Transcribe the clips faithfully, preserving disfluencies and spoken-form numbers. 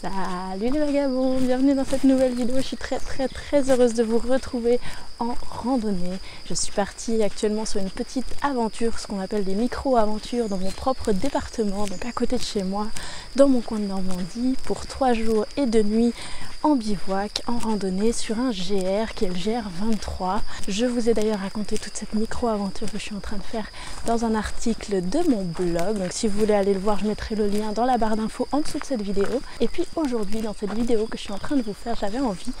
Salut les vagabonds, bienvenue dans cette nouvelle vidéo. Je suis très très très heureuse de vous retrouver en randonnée. Je suis partie actuellement sur une petite aventure, ce qu'on appelle des micro-aventures, dans mon propre département, donc à côté de chez moi, dans mon coin de Normandie, pour trois jours et deux nuits en bivouac, en randonnée sur un G R qui est le G R vingt-trois. Je vous ai d'ailleurs raconté toute cette micro-aventure que je suis en train de faire dans un article de mon blog. Donc si vous voulez aller le voir, je mettrai le lien dans la barre d'infos en dessous de cette vidéo. Et puis aujourd'hui, dans cette vidéo que je suis en train de vous faire, j'avais envie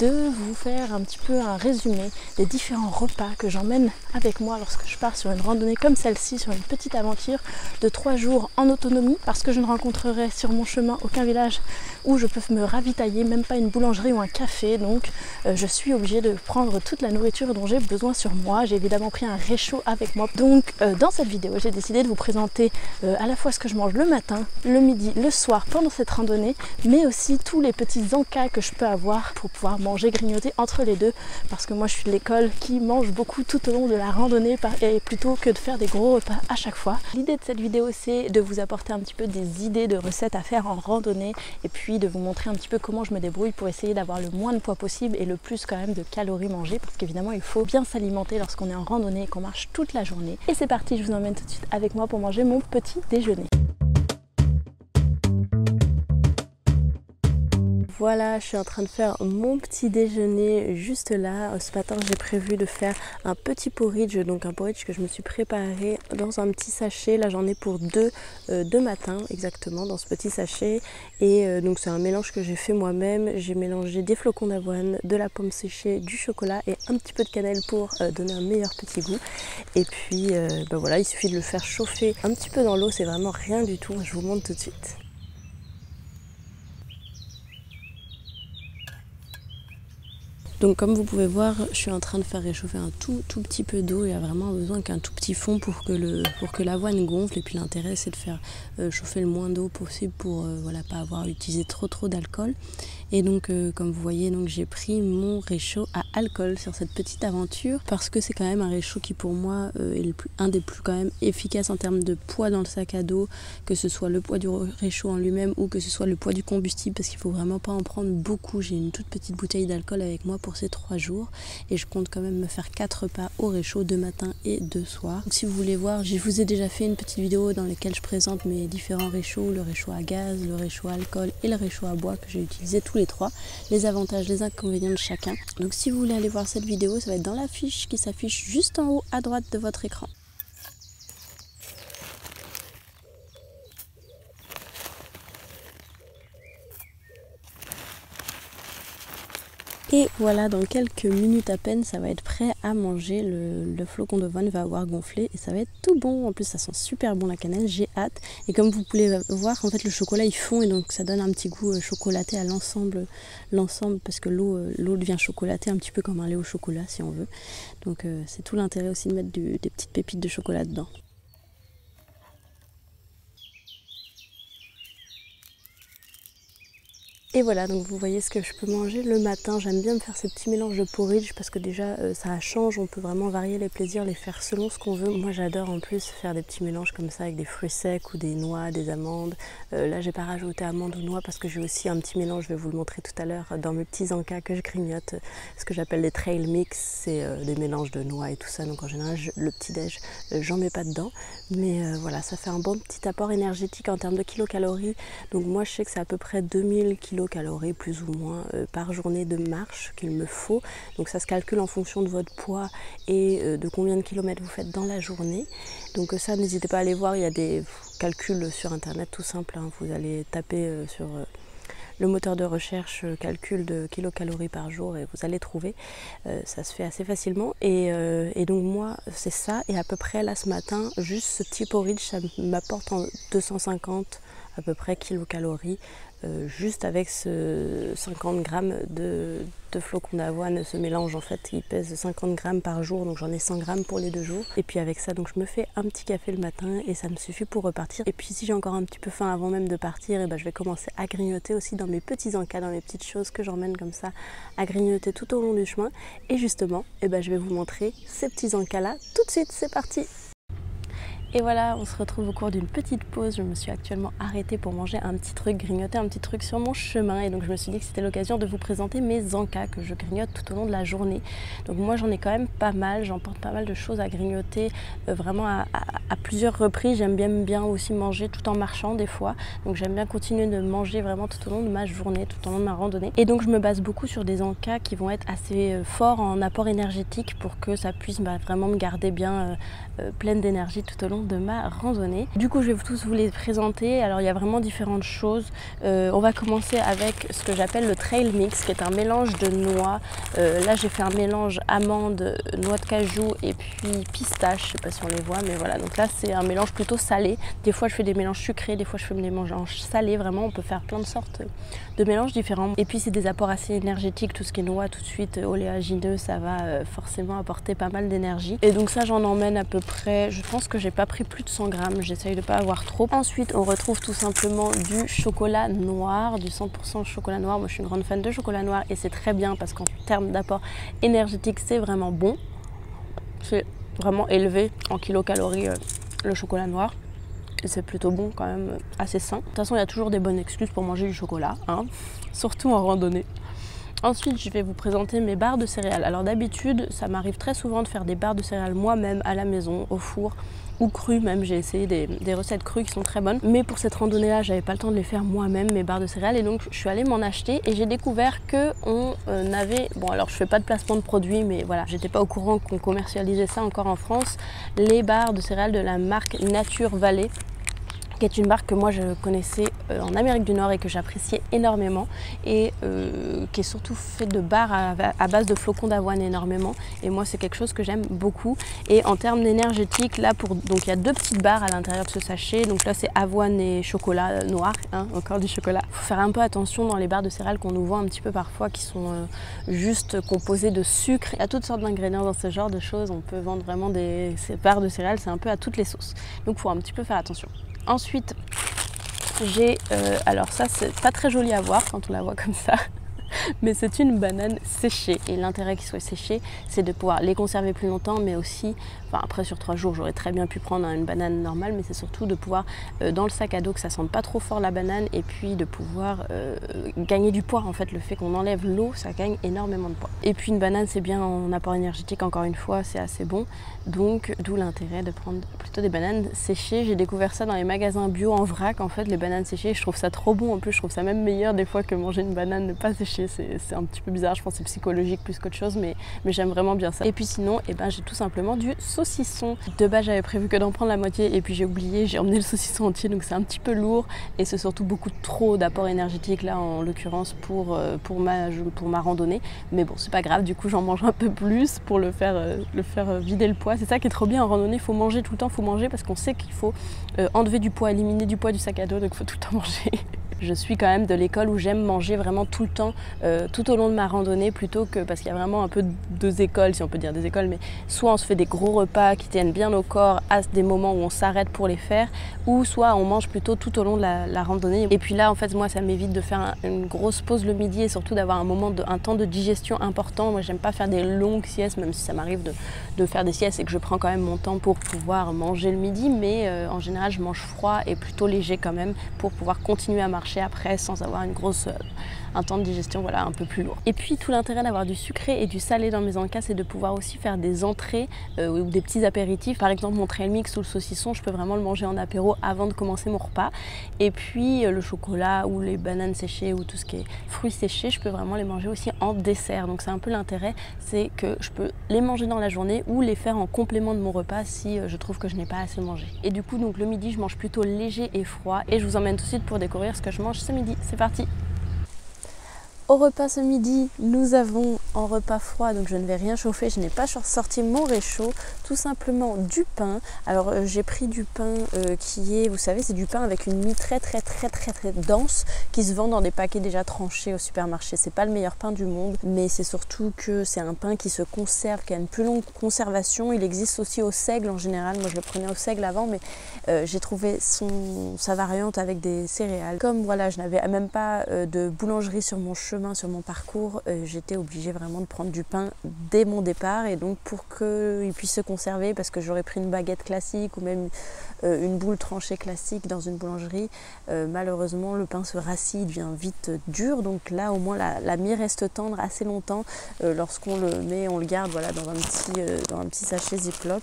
de vous faire un petit peu un résumé des différents repas que j'emmène avec moi lorsque je pars sur une randonnée comme celle-ci, sur une petite aventure de trois jours en autonomie, parce que je ne rencontrerai sur mon chemin aucun village où je peux me ravitailler, même pas une boulangerie ou un café, donc euh, je suis obligée de prendre toute la nourriture dont j'ai besoin sur moi. J'ai évidemment pris un réchaud avec moi, donc euh, dans cette vidéo j'ai décidé de vous présenter euh, à la fois ce que je mange le matin, le midi, le soir pendant cette randonnée, mais aussi tous les petits encas que je peux avoir pour pouvoir manger, grignoter entre les deux, parce que moi je suis de l'école qui mange beaucoup tout au long de la randonnée et plutôt que de faire des gros repas à chaque fois. L'idée de cette vidéo, c'est de vous apporter un petit peu des idées de recettes à faire en randonnée et puis de vous montrer un petit peu comment je me débrouille pour essayer d'avoir le moins de poids possible et le plus quand même de calories mangées, parce qu'évidemment il faut bien s'alimenter lorsqu'on est en randonnée et qu'on marche toute la journée. Et c'est parti, je vous emmène tout de suite avec moi pour manger mon petit déjeuner. Voilà, je suis en train de faire mon petit déjeuner juste là. Ce matin, j'ai prévu de faire un petit porridge, donc un porridge que je me suis préparé dans un petit sachet. Là, j'en ai pour deux, euh, deux matins exactement dans ce petit sachet. Et euh, donc, c'est un mélange que j'ai fait moi-même. J'ai mélangé des flocons d'avoine, de la pomme séchée, du chocolat et un petit peu de cannelle pour euh, donner un meilleur petit goût. Et puis, euh, ben voilà, il suffit de le faire chauffer un petit peu dans l'eau. C'est vraiment rien du tout. Je vous montre tout de suite. Donc comme vous pouvez voir, je suis en train de faire réchauffer un tout tout petit peu d'eau. Il y a vraiment besoin qu'un tout petit fond pour que le pour que l'avoine gonfle. Et puis l'intérêt, c'est de faire euh, chauffer le moins d'eau possible pour euh, voilà, pas avoir utilisé trop trop d'alcool. Et donc euh, comme vous voyez, donc j'ai pris mon réchaud à alcool sur cette petite aventure, parce que c'est quand même un réchaud qui pour moi euh, est le plus, un des plus quand même efficaces en termes de poids dans le sac à dos, que ce soit le poids du réchaud en lui-même ou que ce soit le poids du combustible, parce qu'il faut vraiment pas en prendre beaucoup. J'ai une toute petite bouteille d'alcool avec moi pour ces trois jours et je compte quand même me faire quatre repas au réchaud, de matin et de soir. Donc, si vous voulez voir, je vous ai déjà fait une petite vidéo dans laquelle je présente mes différents réchauds, le réchaud à gaz, le réchaud à alcool et le réchaud à bois que j'ai utilisé tous les trois, les avantages, les inconvénients de chacun. Donc si vous voulez aller voir cette vidéo, ça va être dans la fiche qui s'affiche juste en haut à droite de votre écran. Et voilà, dans quelques minutes à peine, ça va être prêt à manger. Le, le flocon d'avoine va avoir gonflé et ça va être tout bon. En plus, ça sent super bon la cannelle, j'ai hâte. Et comme vous pouvez voir, en fait, le chocolat, il fond et donc ça donne un petit goût chocolaté à l'ensemble, l'ensemble parce que l'eau l'eau devient chocolatée, un petit peu comme un lait au chocolat si on veut. Donc euh, c'est tout l'intérêt aussi de mettre du, des petites pépites de chocolat dedans. Et voilà, donc vous voyez ce que je peux manger le matin. J'aime bien me faire ces petits mélanges de porridge parce que déjà euh, ça change, on peut vraiment varier les plaisirs, les faire selon ce qu'on veut. Moi j'adore en plus faire des petits mélanges comme ça avec des fruits secs ou des noix, des amandes. Euh, là j'ai pas rajouté amandes ou noix parce que j'ai aussi un petit mélange, je vais vous le montrer tout à l'heure, dans mes petits encas que je grignote, ce que j'appelle des trail mix, c'est euh, des mélanges de noix et tout ça. Donc en général je, le petit déj, euh, j'en mets pas dedans. Mais euh, voilà, ça fait un bon petit apport énergétique en termes de kilocalories. Donc moi je sais que c'est à peu près deux mille kilocalories calories plus ou moins euh, par journée de marche qu'il me faut. Donc ça se calcule en fonction de votre poids et euh, de combien de kilomètres vous faites dans la journée. Donc euh, ça, n'hésitez pas à aller voir, il y a des calculs sur internet tout simple, hein. Vous allez taper euh, sur euh, le moteur de recherche euh, calcul de kilocalories par jour et vous allez trouver, euh, ça se fait assez facilement. Et, euh, et donc moi c'est ça, et à peu près là ce matin, juste ce petit porridge, ça m'apporte en deux cent cinquante à peu près kilocalories, euh, juste avec ce cinquante grammes de, de flocons d'avoine. Ce mélange en fait il pèse cinquante grammes par jour, donc j'en ai cent grammes pour les deux jours. Et puis avec ça, donc je me fais un petit café le matin et ça me suffit pour repartir. Et puis si j'ai encore un petit peu faim avant même de partir, et ben je vais commencer à grignoter aussi dans mes petits encas, dans mes petites choses que j'emmène comme ça, à grignoter tout au long du chemin. Et justement, et ben je vais vous montrer ces petits encas là tout de suite, c'est parti. Et voilà, on se retrouve au cours d'une petite pause. Je me suis actuellement arrêtée pour manger un petit truc, grignoter un petit truc sur mon chemin. Et donc je me suis dit que c'était l'occasion de vous présenter mes encas que je grignote tout au long de la journée. Donc moi j'en ai quand même pas mal, j'emporte pas mal de choses à grignoter, euh, vraiment à, à, à plusieurs reprises. J'aime bien, bien aussi manger tout en marchant des fois. Donc j'aime bien continuer de manger vraiment tout au long de ma journée, tout au long de ma randonnée. Et donc je me base beaucoup sur des encas qui vont être assez forts en apport énergétique pour que ça puisse bah, vraiment me garder bien euh, euh, pleine d'énergie tout au long de ma randonnée. Du coup je vais tous vous les présenter. Alors il y a vraiment différentes choses. Euh, on va commencer avec ce que j'appelle le trail mix, qui est un mélange de noix. Euh, là j'ai fait un mélange amande, noix de cajou et puis pistache, je sais pas si on les voit mais voilà, donc là c'est un mélange plutôt salé. Des fois je fais des mélanges sucrés, des fois je fais des mélanges salés, vraiment on peut faire plein de sortes de mélanges différents. Et puis c'est des apports assez énergétiques, tout ce qui est noix tout de suite oléagineux, ça va forcément apporter pas mal d'énergie. Et donc ça j'en emmène à peu près, je pense que j'ai pas pris plus de cent grammes, j'essaye de pas avoir trop. Ensuite on retrouve tout simplement du chocolat noir, du cent pour cent chocolat noir. Moi je suis une grande fan de chocolat noir et c'est très bien parce qu'en termes d'apport énergétique c'est vraiment bon, c'est vraiment élevé en kilocalories le chocolat noir. C'est plutôt bon quand même, assez sain. De toute façon il y a toujours des bonnes excuses pour manger du chocolat, hein, surtout en randonnée. Ensuite je vais vous présenter mes barres de céréales. Alors d'habitude ça m'arrive très souvent de faire des barres de céréales moi-même à la maison, au four ou crues même. J'ai essayé des, des recettes crues qui sont très bonnes, mais pour cette randonnée là j'avais pas le temps de les faire moi-même, mes barres de céréales, et donc je suis allée m'en acheter et j'ai découvert que on euh, avait, bon alors je fais pas de placement de produits mais voilà, j'étais pas au courant qu'on commercialisait ça encore en France, les barres de céréales de la marque Nature Valley, qui est une marque que moi je connaissais euh, en Amérique du Nord et que j'appréciais énormément, et euh, qui est surtout faite de barres à, à base de flocons d'avoine énormément, et moi c'est quelque chose que j'aime beaucoup. Et en termes d'énergétique là, pour donc il y a deux petites barres à l'intérieur de ce sachet, donc là c'est avoine et chocolat noir, hein, encore du chocolat. Faut faire un peu attention dans les barres de céréales qu'on nous voit un petit peu parfois qui sont euh, juste composées de sucre. Il y a toutes sortes d'ingrédients dans ce genre de choses, on peut vendre vraiment des ces barres de céréales, c'est un peu à toutes les sauces, donc faut un petit peu faire attention. Ensuite, j'ai, euh, alors ça c'est pas très joli à voir quand on la voit comme ça, mais c'est une banane séchée. Et l'intérêt qu'il soit séché, c'est de pouvoir les conserver plus longtemps, mais aussi, enfin après sur trois jours, j'aurais très bien pu prendre une banane normale, mais c'est surtout de pouvoir, euh, dans le sac à dos, que ça sente pas trop fort la banane, et puis de pouvoir euh, gagner du poids. En fait, le fait qu'on enlève l'eau, ça gagne énormément de poids. Et puis une banane, c'est bien en apport énergétique, encore une fois, c'est assez bon, donc d'où l'intérêt de prendre plutôt des bananes séchées. J'ai découvert ça dans les magasins bio en vrac, en fait, les bananes séchées, je trouve ça trop bon. En plus, je trouve ça même meilleur des fois que manger une banane ne pas séchée. C'est un petit peu bizarre, je pense que c'est psychologique plus qu'autre chose, mais, mais j'aime vraiment bien ça. Et puis sinon, eh ben, j'ai tout simplement du saucisson. De base, j'avais prévu que d'en prendre la moitié et puis j'ai oublié, j'ai emmené le saucisson entier, donc c'est un petit peu lourd et c'est surtout beaucoup trop d'apport énergétique là, en l'occurrence pour, pour, ma, pour ma randonnée. Mais bon, c'est pas grave, du coup j'en mange un peu plus pour le faire, le faire vider le poids. C'est ça qui est trop bien en randonnée, il faut manger tout le temps, il faut manger parce qu'on sait qu'il faut enlever du poids, éliminer du poids du sac à dos, donc il faut tout le temps manger. Je suis quand même de l'école où j'aime manger vraiment tout le temps, euh, tout au long de ma randonnée, plutôt que, parce qu'il y a vraiment un peu deux écoles, si on peut dire des écoles, mais soit on se fait des gros repas qui tiennent bien au corps à des moments où on s'arrête pour les faire, ou soit on mange plutôt tout au long de la, la randonnée. Et puis là, en fait, moi, ça m'évite de faire un, une grosse pause le midi et surtout d'avoir un moment, de, un temps de digestion important. Moi, j'aime pas faire des longues siestes, même si ça m'arrive de, de faire des siestes et que je prends quand même mon temps pour pouvoir manger le midi, mais euh, en général, je mange froid et plutôt léger quand même pour pouvoir continuer à marcher après sans avoir une grosse, un temps de digestion voilà un peu plus lourd. Et puis tout l'intérêt d'avoir du sucré et du salé dans mes encas, c'est de pouvoir aussi faire des entrées euh, ou des petits apéritifs. Par exemple mon trail mix ou le saucisson, je peux vraiment le manger en apéro avant de commencer mon repas. Et puis euh, le chocolat ou les bananes séchées ou tout ce qui est fruits séchés, je peux vraiment les manger aussi en dessert. Donc c'est un peu l'intérêt, c'est que je peux les manger dans la journée ou les faire en complément de mon repas si euh, je trouve que je n'ai pas assez mangé. Et du coup donc le midi je mange plutôt léger et froid, et je vous emmène tout de suite pour découvrir ce que je mange ce midi. C'est parti! Au repas ce midi, nous avons en repas froid, donc je ne vais rien chauffer, je n'ai pas sorti mon réchaud, tout simplement du pain. Alors euh, j'ai pris du pain euh, qui est, vous savez, c'est du pain avec une mie très très très très très dense qui se vend dans des paquets déjà tranchés au supermarché. C'est pas le meilleur pain du monde, mais c'est surtout que c'est un pain qui se conserve, qui a une plus longue conservation. Il existe aussi au seigle en général, moi je le prenais au seigle avant, mais euh, j'ai trouvé son, sa variante avec des céréales. Comme voilà, je n'avais même pas euh, de boulangerie sur mon chemin, chemin sur mon parcours, euh, j'étais obligée vraiment de prendre du pain dès mon départ, et donc pour qu'il puisse se conserver, parce que j'aurais pris une baguette classique ou même euh, une boule tranchée classique dans une boulangerie, euh, malheureusement le pain se rassit, il devient vite dur. Donc là au moins la, la mie reste tendre assez longtemps. Euh, lorsqu'on le met, on le garde voilà, dans, un petit, euh, dans un petit sachet Ziploc,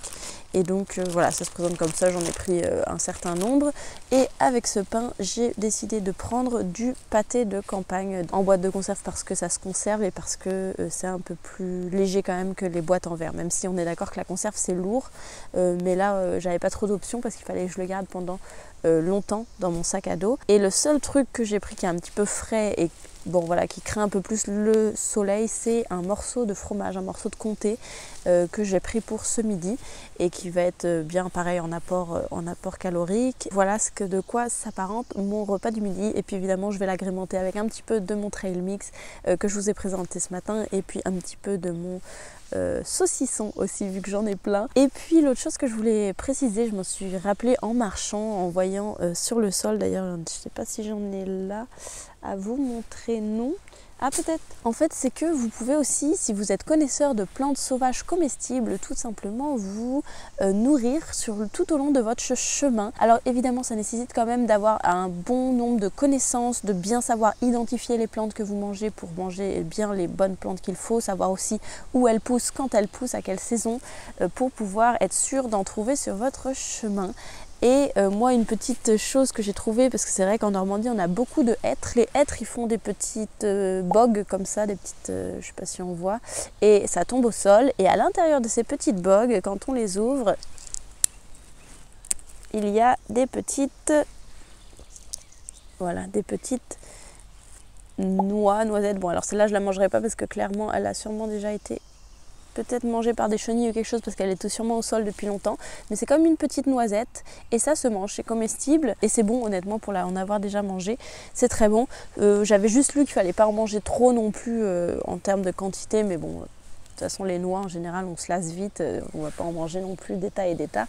et donc euh, voilà, ça se présente comme ça. J'en ai pris euh, un certain nombre, et avec ce pain j'ai décidé de prendre du pâté de campagne en boîte de conserve, parce que ça se conserve et parce que euh, c'est un peu plus léger quand même que les boîtes en verre, même si on est d'accord que la conserve c'est lourd, euh, mais là euh, j'avais pas trop d'options parce qu'il fallait que je le garde pendant euh, longtemps dans mon sac à dos. Et le seul truc que j'ai pris qui est un petit peu frais et bon voilà, qui craint un peu plus le soleil, c'est un morceau de fromage, un morceau de comté euh, que j'ai pris pour ce midi et qui va être bien pareil en apport, euh, en apport calorique. Voilà ce que, de quoi s'apparente mon repas du midi. Et puis évidemment je vais l'agrémenter avec un petit peu de mon trail mix euh, que je vous ai présenté ce matin, et puis un petit peu de mon Euh, saucisson aussi, vu que j'en ai plein. Et puis l'autre chose que je voulais préciser, je m'en suis rappelée en marchant, en voyant euh, sur le sol, d'ailleurs je ne sais pas si j'en ai là à vous montrer, non. Ah peut-être. En fait, c'est que vous pouvez aussi, si vous êtes connaisseur de plantes sauvages comestibles, tout simplement vous euh, nourrir sur, tout au long de votre chemin. Alors évidemment, ça nécessite quand même d'avoir un bon nombre de connaissances, de bien savoir identifier les plantes que vous mangez pour manger bien les bonnes plantes qu'il faut, savoir aussi où elles poussent, quand elles poussent, à quelle saison, euh, pour pouvoir être sûr d'en trouver sur votre chemin. Et euh, moi, une petite chose que j'ai trouvée, parce que c'est vrai qu'en Normandie, on a beaucoup de hêtres. Les hêtres, ils font des petites euh, bogues comme ça, des petites, euh, je sais pas si on voit, et ça tombe au sol. Et à l'intérieur de ces petites bogues, quand on les ouvre, il y a des petites, voilà, des petites noix, noisettes. Bon, alors celle-là, je la mangerai pas parce que clairement, elle a sûrement déjà été peut-être mangée par des chenilles ou quelque chose, parce qu'elle est sûrement au sol depuis longtemps, mais c'est comme une petite noisette et ça se mange, c'est comestible et c'est bon. Honnêtement, pour en avoir déjà mangé, c'est très bon. Euh, j'avais juste lu qu'il fallait pas en manger trop non plus euh, en termes de quantité, mais bon, de toute façon les noix en général on se lasse vite, on va pas en manger non plus des tas et des tas,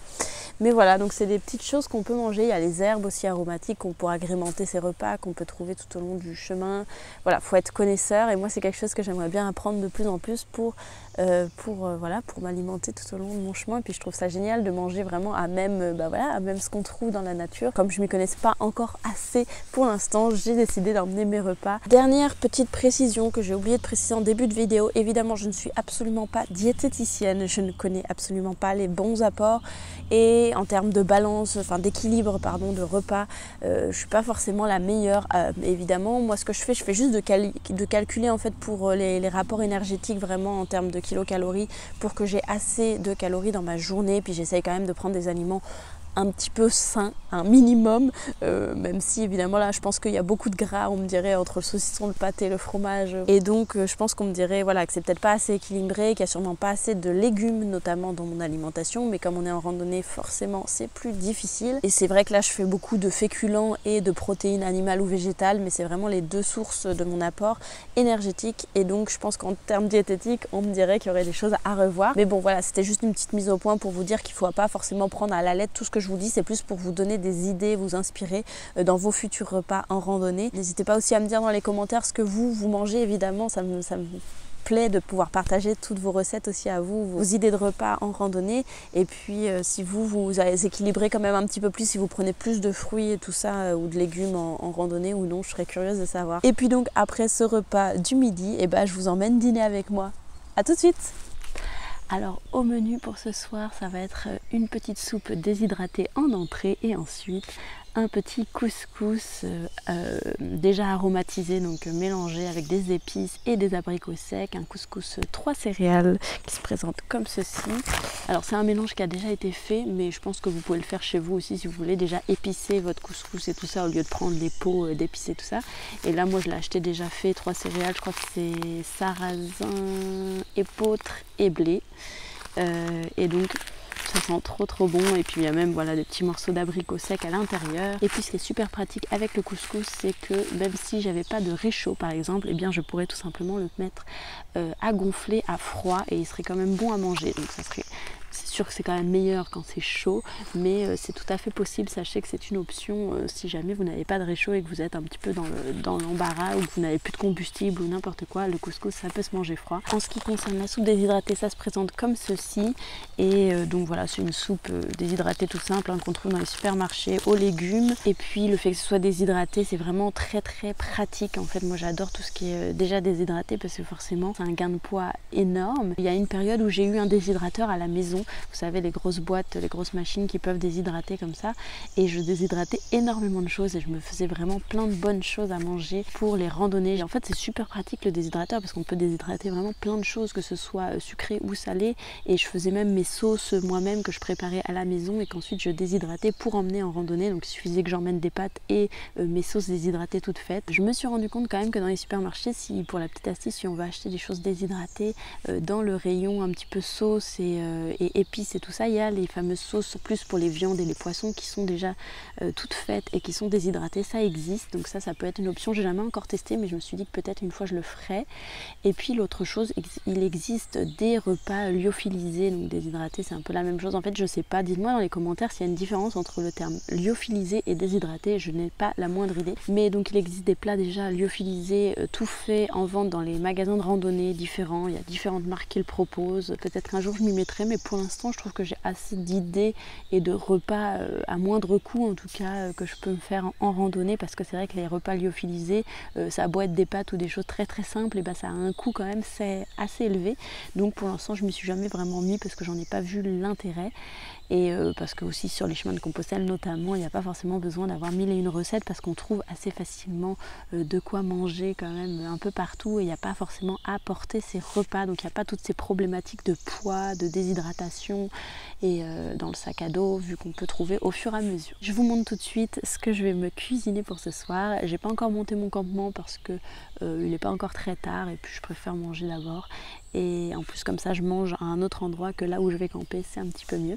mais voilà, donc c'est des petites choses qu'on peut manger. Il y a les herbes aussi aromatiques qu'on peut agrémenter ses repas, qu'on peut trouver tout au long du chemin. Voilà, faut être connaisseur, et moi c'est quelque chose que j'aimerais bien apprendre de plus en plus pour, euh, pour, euh, voilà, pour m'alimenter tout au long de mon chemin. Et puis je trouve ça génial de manger vraiment à même, bah voilà, à même ce qu'on trouve dans la nature. Comme je m'y connaisse pas encore assez pour l'instant, j'ai décidé d'emmener mes repas. Dernière petite précision que j'ai oublié de préciser en début de vidéo, évidemment je ne suis absolument absolument pas diététicienne, je ne connais absolument pas les bons apports, et en termes de balance, enfin d'équilibre pardon, de repas, euh, je suis pas forcément la meilleure. Euh, évidemment, moi ce que je fais, je fais juste de, cal de calculer en fait pour les, les rapports énergétiques vraiment en termes de kilocalories, pour que j'ai assez de calories dans ma journée. Puis j'essaye quand même de prendre des aliments un petit peu sain, un minimum, euh, même si évidemment là je pense qu'il y a beaucoup de gras, on me dirait, entre le saucisson, le pâté, le fromage, et donc euh, je pense qu'on me dirait voilà que c'est peut-être pas assez équilibré, qu'il y a sûrement pas assez de légumes notamment dans mon alimentation. Mais comme on est en randonnée, forcément c'est plus difficile, et c'est vrai que là je fais beaucoup de féculents et de protéines animales ou végétales, mais c'est vraiment les deux sources de mon apport énergétique, et donc je pense qu'en termes diététiques on me dirait qu'il y aurait des choses à revoir. Mais bon voilà, c'était juste une petite mise au point pour vous dire qu'il faut pas forcément prendre à la lettre tout ce que je vous dis, c'est plus pour vous donner des idées, vous inspirer dans vos futurs repas en randonnée. N'hésitez pas aussi à me dire dans les commentaires ce que vous, vous mangez, évidemment, ça me, ça me plaît de pouvoir partager toutes vos recettes aussi à vous, vos idées de repas en randonnée. Et puis euh, si vous, vous allez équilibrer quand même un petit peu plus, si vous prenez plus de fruits et tout ça, euh, ou de légumes en, en randonnée ou non, je serais curieuse de savoir. Et puis donc après ce repas du midi, et eh ben, je vous emmène dîner avec moi. À tout de suite. Alors au menu pour ce soir, ça va être une petite soupe déshydratée en entrée, et ensuite un petit couscous euh, euh, déjà aromatisé, donc mélangé avec des épices et des abricots secs, un couscous trois céréales qui se présente comme ceci. Alors c'est un mélange qui a déjà été fait, mais je pense que vous pouvez le faire chez vous aussi si vous voulez déjà épicer votre couscous et tout ça, au lieu de prendre les pots euh, d'épicer tout ça. Et là moi je l'ai acheté déjà fait, trois céréales, je crois que c'est sarrasin, épeautre et blé, euh, et donc ça sent trop trop bon. Et puis il y a même voilà des petits morceaux d'abricots secs à l'intérieur. Et puis ce qui est super pratique avec le couscous, c'est que même si j'avais pas de réchaud par exemple, et eh bien je pourrais tout simplement le mettre euh, à gonfler à froid, et il serait quand même bon à manger. Donc ça serait C'est sûr que c'est quand même meilleur quand c'est chaud, mais c'est tout à fait possible. Sachez que c'est une option euh, si jamais vous n'avez pas de réchaud et que vous êtes un petit peu dans le, dans l'embarras ou que vous n'avez plus de combustible ou n'importe quoi, le couscous ça peut se manger froid. En ce qui concerne la soupe déshydratée, ça se présente comme ceci. Et euh, donc voilà, c'est une soupe euh, déshydratée tout simple hein, qu'on trouve dans les supermarchés aux légumes. Et puis le fait que ce soit déshydraté, c'est vraiment très très pratique. En fait, moi j'adore tout ce qui est euh, déjà déshydraté parce que forcément c'est un gain de poids énorme. Il y a une période où j'ai eu un déshydrateur à la maison. Vous savez, les grosses boîtes, les grosses machines qui peuvent déshydrater comme ça. Et je déshydratais énormément de choses et je me faisais vraiment plein de bonnes choses à manger pour les randonnées. Et en fait, c'est super pratique le déshydrateur parce qu'on peut déshydrater vraiment plein de choses, que ce soit sucré ou salé. Et je faisais même mes sauces moi-même que je préparais à la maison et qu'ensuite je déshydratais pour emmener en randonnée. Donc, il suffisait que j'emmène des pâtes et euh, mes sauces déshydratées toutes faites. Je me suis rendu compte quand même que dans les supermarchés, si, pour la petite astuce, si on va acheter des choses déshydratées euh, dans le rayon un petit peu sauce et, euh, et épices et tout ça, il y a les fameuses sauces plus pour les viandes et les poissons qui sont déjà euh, toutes faites et qui sont déshydratées. Ça existe, donc ça ça peut être une option. J'ai jamais encore testé, mais je me suis dit que peut-être une fois je le ferai. Et puis l'autre chose, il existe des repas lyophilisés, donc déshydratés, c'est un peu la même chose en fait. Je sais pas, dites-moi dans les commentaires s'il y a une différence entre le terme lyophilisé et déshydraté, je n'ai pas la moindre idée. Mais donc il existe des plats déjà lyophilisés euh, tout faits en vente dans les magasins de randonnée différents, il y a différentes marques qui le proposent. Peut-être qu'un jour je m'y mettrai, mais pour l'instant je trouve que j'ai assez d'idées et de repas euh, à moindre coût en tout cas euh, que je peux me faire en, en randonnée, parce que c'est vrai que les repas lyophilisés, euh, ça a beau être des pâtes ou des choses très très simples, et ben ça a un coût quand même c'est assez élevé. Donc pour l'instant je m'y suis jamais vraiment mis parce que j'en ai pas vu l'intérêt, et euh, parce que aussi sur les chemins de Compostelle notamment, il n'y a pas forcément besoin d'avoir mille et une recettes parce qu'on trouve assez facilement euh, de quoi manger quand même un peu partout, et il n'y a pas forcément à porter ses repas, donc il n'y a pas toutes ces problématiques de poids, de déshydratation et euh, dans le sac à dos, vu qu'on peut trouver au fur et à mesure. Je vous montre tout de suite ce que je vais me cuisiner pour ce soir. J'ai pas encore monté mon campement parce que euh, il n'est pas encore très tard et puis je préfère manger d'abord, et en plus comme ça je mange à un autre endroit que là où je vais camper, c'est un petit peu mieux.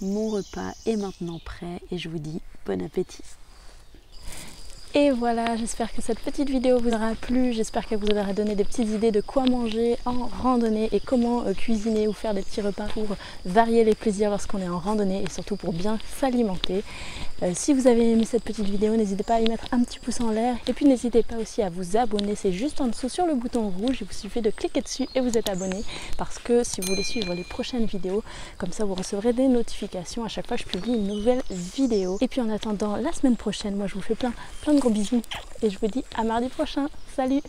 Mon repas est maintenant prêt et je vous dis bon appétit. Et voilà, j'espère que cette petite vidéo vous aura plu, j'espère qu'elle vous aura donné des petites idées de quoi manger en randonnée et comment cuisiner ou faire des petits repas pour varier les plaisirs lorsqu'on est en randonnée et surtout pour bien s'alimenter. Euh, si vous avez aimé cette petite vidéo, n'hésitez pas à y mettre un petit pouce en l'air et puis n'hésitez pas aussi à vous abonner, c'est juste en dessous sur le bouton rouge, il vous suffit de cliquer dessus et vous êtes abonné, parce que si vous voulez suivre les prochaines vidéos, comme ça vous recevrez des notifications à chaque fois que je publie une nouvelle vidéo. Et puis en attendant la semaine prochaine, moi je vous fais plein plein de gros bisous et je vous dis à mardi prochain. Salut!